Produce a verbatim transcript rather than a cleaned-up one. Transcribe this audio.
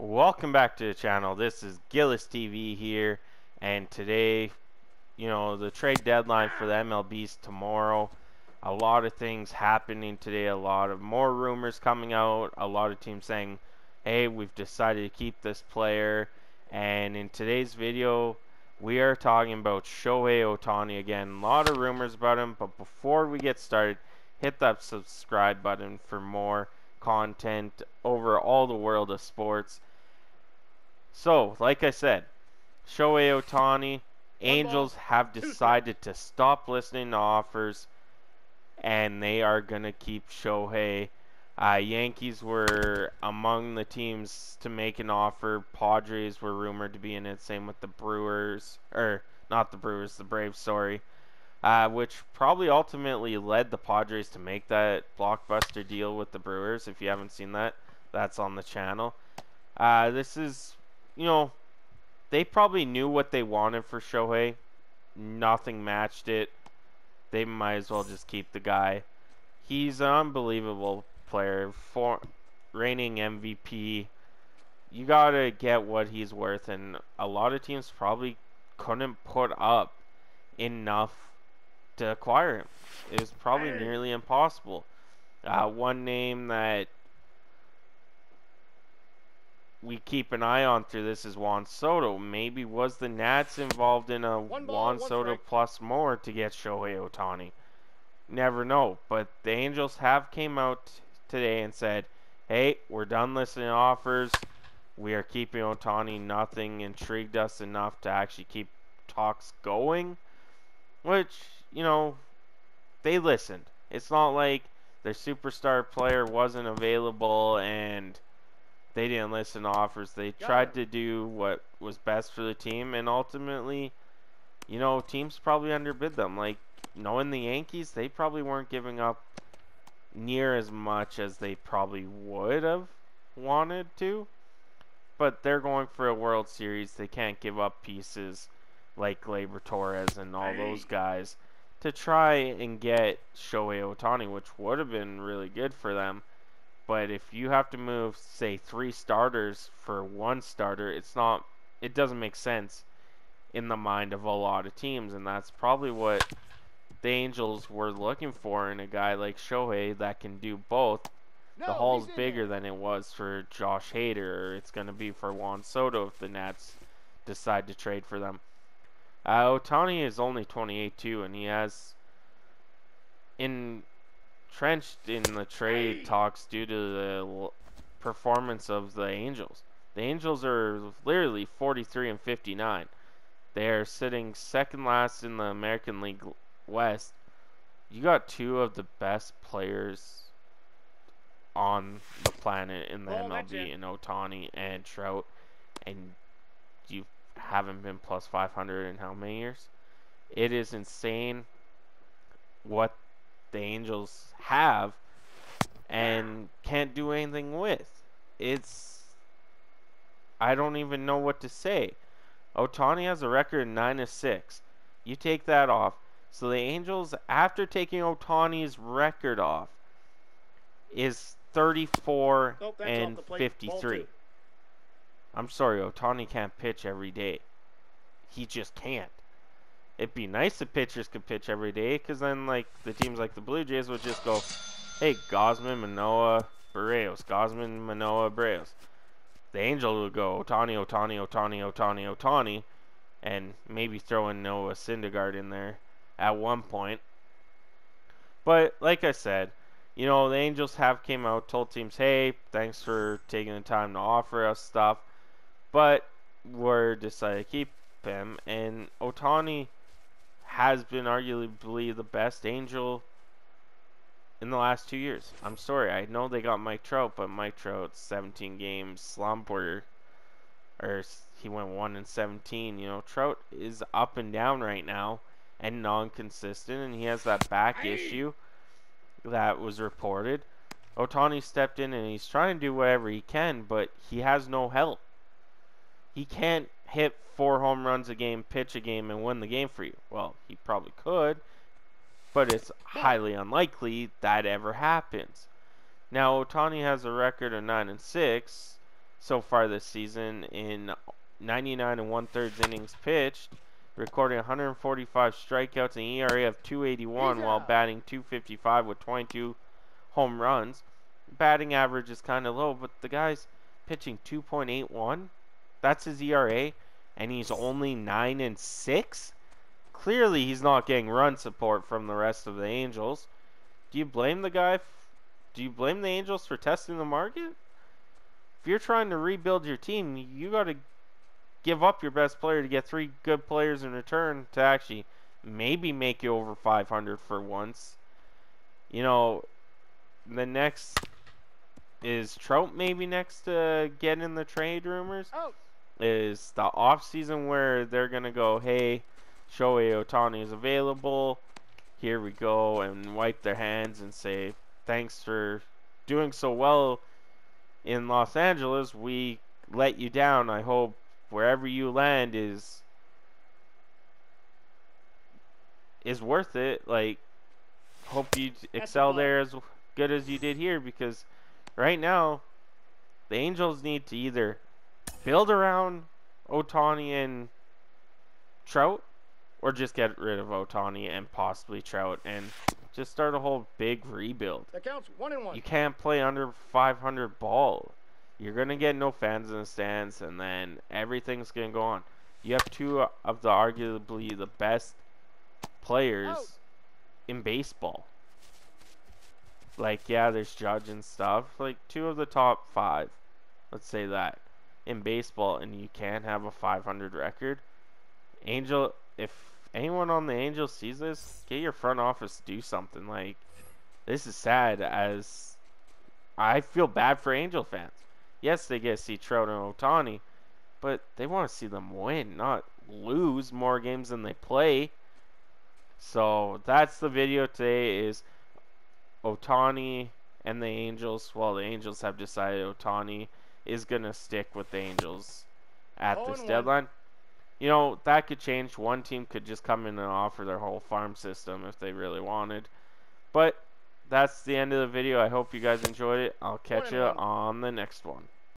Welcome back to the channel. This is Gillis T V here, and today, you know, the trade deadline for the M L B's tomorrow. A lot of things happening today, a lot of more rumors coming out, a lot of teams saying, hey, we've decided to keep this player. And in today's video, we are talking about Shohei Ohtani again. A lot of rumors about him, but before we get started, hit that subscribe button for more content over all the world of sports. So, like I said, Shohei Ohtani, Angels have decided to stop listening to offers, and they are going to keep Shohei. Uh, Yankees were among the teams to make an offer. Padres were rumored to be in it. Same with the Brewers, or not the Brewers, the Braves, sorry. Uh, which probably ultimately led the Padres to make that blockbuster deal with the Brewers. If you haven't seen that, that's on the channel. Uh, this is, you know, they probably knew what they wanted for Shohei. Nothing matched it. They might as well just keep the guy. He's an unbelievable player, for reigning M V P. You gotta get what he's worth, and a lot of teams probably couldn't put up enough to acquire him. It was probably nearly impossible. Uh, one name that we keep an eye on through this is Juan Soto. Maybe was the Nats involved in a ball, Juan Soto strike plus more to get Shohei Ohtani? Never know. But the Angels have came out today and said, hey, we're done listening to offers. We are keeping Ohtani. Nothing intrigued us enough to actually keep talks going. Which, you know, they listened. It's not like their superstar player wasn't available and they didn't listen to offers. They tried to do what was best for the team, and ultimately, you know, teams probably underbid them. Like, knowing the Yankees, they probably weren't giving up near as much as they probably would have wanted to, but they're going for a World Series. They can't give up pieces like Gleyber Torres and all those guys to try and get Shohei Ohtani, which would have been really good for them. But if you have to move, say, three starters for one starter, it's not, it doesn't make sense in the mind of a lot of teams, and that's probably what the Angels were looking for in a guy like Shohei that can do both. No, the hall's bigger than it was for Josh Hader, or it's going to be for Juan Soto if the Nats decide to trade for them. Uh, Ohtani is only twenty-eight too, and he has in. Trenched in the trade talks due to the performance of the Angels. The Angels are literally forty-three and fifty-nine. They are sitting second last in the American League West. You got two of the best players on the planet in the M L B in Ohtani and Trout, and you haven't been plus five hundred in how many years? It is insane what the Angels have and can't do anything with. It's, I don't even know what to say. Ohtani has a record of nine to six. You take that off. So the Angels, after taking Ohtani's record off, is thirty-four and fifty-three. I'm sorry, Ohtani can't pitch every day. He just can't. It'd be nice if pitchers could pitch every day, because then, like, the teams like the Blue Jays would just go, hey, Gosman, Manoah, Barrios. Gosman, Manoah, Barrios. The Angels would go, Ohtani, Ohtani, Ohtani, Ohtani, Ohtani, and maybe throw in Noah Syndergaard in there at one point. But, like I said, you know, the Angels have came out, told teams, hey, thanks for taking the time to offer us stuff, but we're decided to keep him, and Ohtani has been arguably the best Angel in the last two years. I'm sorry, I know they got Mike Trout, but Mike Trout's seventeen game slump, or, or he went one and seventeen. You know, Trout is up and down right now and non-consistent, and he has that back issue that was reported. Ohtani stepped in, and he's trying to do whatever he can, but he has no help. He can't hit four home runs a game, pitch a game, and win the game for you. Well, he probably could, but it's highly unlikely that ever happens. Now, Ohtani has a record of nine and six, so far this season in ninety-nine and one-thirds innings pitched, recording one hundred forty-five strikeouts and E R A of two eighty-one while batting two fifty-five with twenty-two home runs. Batting average is kind of low, but the guy's pitching two point eight one. That's his E R A, and he's only nine and six. Clearly, he's not getting run support from the rest of the Angels. Do you blame the guy? F- Do you blame the Angels for testing the market? If you're trying to rebuild your team, you got to give up your best player to get three good players in return to actually maybe make you over five hundred for once. You know, the next is Trout maybe next to get in the trade rumors. Oh. Is the offseason where they're going to go, hey, Shohei Ohtani is available. Here we go, and wipe their hands and say, thanks for doing so well in Los Angeles. We let you down. I hope wherever you land is is worth it. Like, hope you excel there as good as you did here, because right now the Angels need to either build around Ohtani and Trout, or just get rid of Ohtani and possibly Trout and just start a whole big rebuild. That counts one and one. You can't play under five hundred ball. You're going to get no fans in the stands, and then everything's going to go on. You have two of the arguably the best players oh. in baseball. Like, yeah, there's Judge and stuff. Like, two of the top five, let's say that, in baseball, and you can't have a five hundred record. Angel, if anyone on the Angels sees this, get your front office to do something. Like, this is sad, as I feel bad for Angel fans. Yes, they get to see Trout and Ohtani, but they want to see them win, not lose more games than they play. So that's the video today, is Ohtani and the Angels. Well, the Angels have decided Ohtani is going to stick with the Angels at this deadline. You know, that could change. One team could just come in and offer their whole farm system if they really wanted. But that's the end of the video. I hope you guys enjoyed it. I'll catch you on the next one.